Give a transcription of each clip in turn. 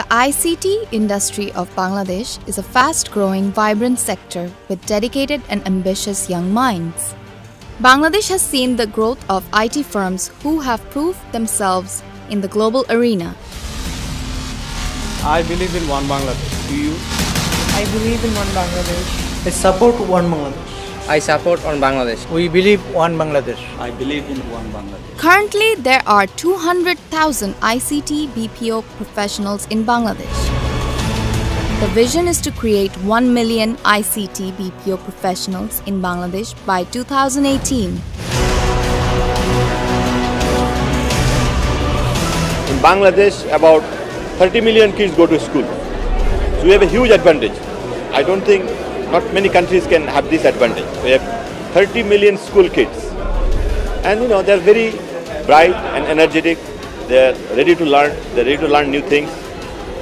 The ICT industry of Bangladesh is a fast-growing, vibrant sector with dedicated and ambitious young minds. Bangladesh has seen the growth of IT firms who have proved themselves in the global arena. I believe in one Bangladesh. Do you? I believe in one Bangladesh. I support one Bangladesh. I support on Bangladesh. We believe one Bangladesh. I believe in one Bangladesh. Currently, there are 200,000 ICT BPO professionals in Bangladesh. The vision is to create 1 million ICT BPO professionals in Bangladesh by 2018. In Bangladesh, about 30 million kids go to school. So we have a huge advantage. I don't think not many countries can have this advantage. We have 30 million school kids. And they're very bright and energetic. They're ready to learn. They're ready to learn new things.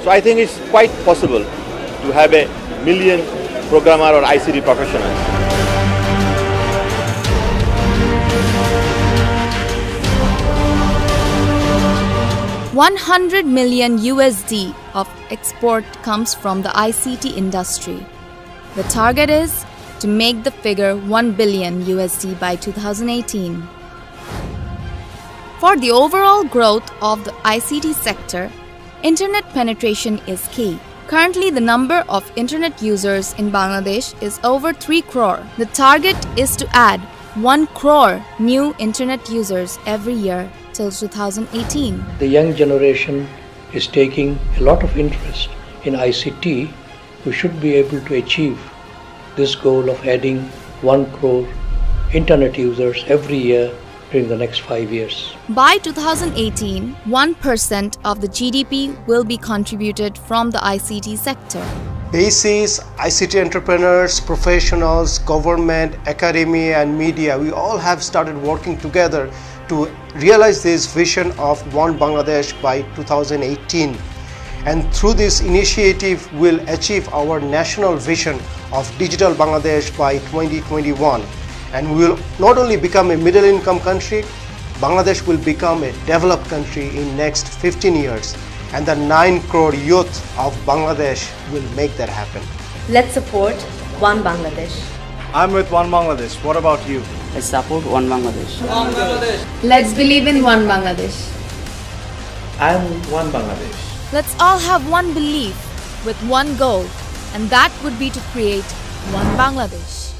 So I think it's quite possible to have a million programmer or ICT professionals. $100 million of export comes from the ICT industry. The target is to make the figure $1 billion by 2018. For the overall growth of the ICT sector, internet penetration is key. Currently, the number of internet users in Bangladesh is over 3 crore. The target is to add 1 crore new internet users every year till 2018. The young generation is taking a lot of interest in ICT. We should be able to achieve this goal of adding 1 crore internet users every year during the next 5 years. By 2018, 1% of the GDP will be contributed from the ICT sector. BCS, ICT entrepreneurs, professionals, government, academia and media, we all have started working together to realize this vision of One Bangladesh by 2018. And through this initiative, we'll achieve our national vision of Digital Bangladesh by 2021. And we will not only become a middle-income country, Bangladesh will become a developed country in next 15 years. And the 9 crore youth of Bangladesh will make that happen. Let's support One Bangladesh. I'm with One Bangladesh. What about you? I support One Bangladesh. One Bangladesh. Let's believe in One Bangladesh. I'm One Bangladesh. Let's all have one belief with one goal, and that would be to create One Bangladesh.